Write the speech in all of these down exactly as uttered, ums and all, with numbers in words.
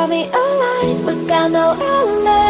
call me alive, but got no alibi.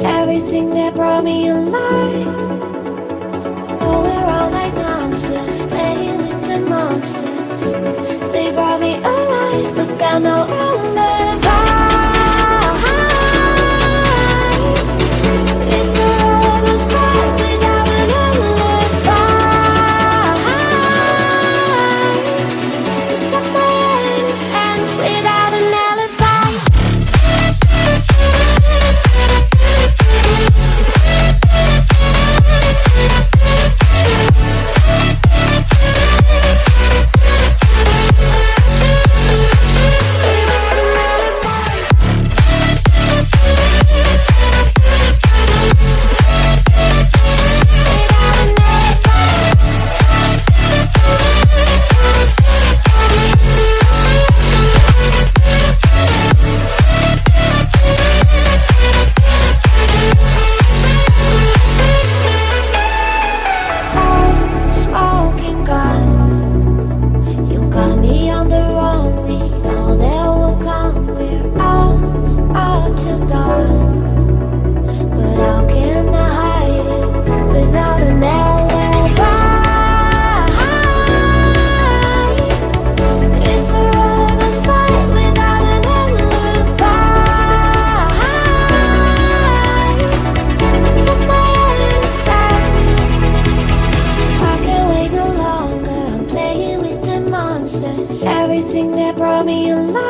Everything that brought me alive, oh, we're all like monsters, playing with the monsters. They brought me alive, but got no alibi. Everything that brought me alive.